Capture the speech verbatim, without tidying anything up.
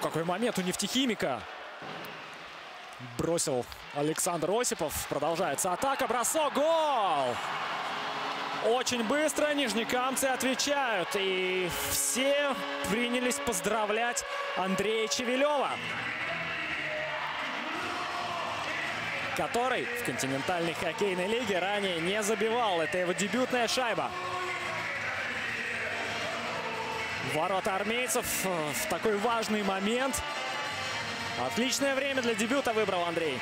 Какой момент у нефтехимика. Бросил Александр Осипов. Продолжается атака. Бросок. Гол! Очень быстро нижнекамцы отвечают. И все принялись поздравлять Андрея Чивилёва, который в континентальной хоккейной лиге ранее не забивал. Это его дебютная шайба. Ворота армейцев в такой важный момент. Отличное время для дебюта выбрал Андрей.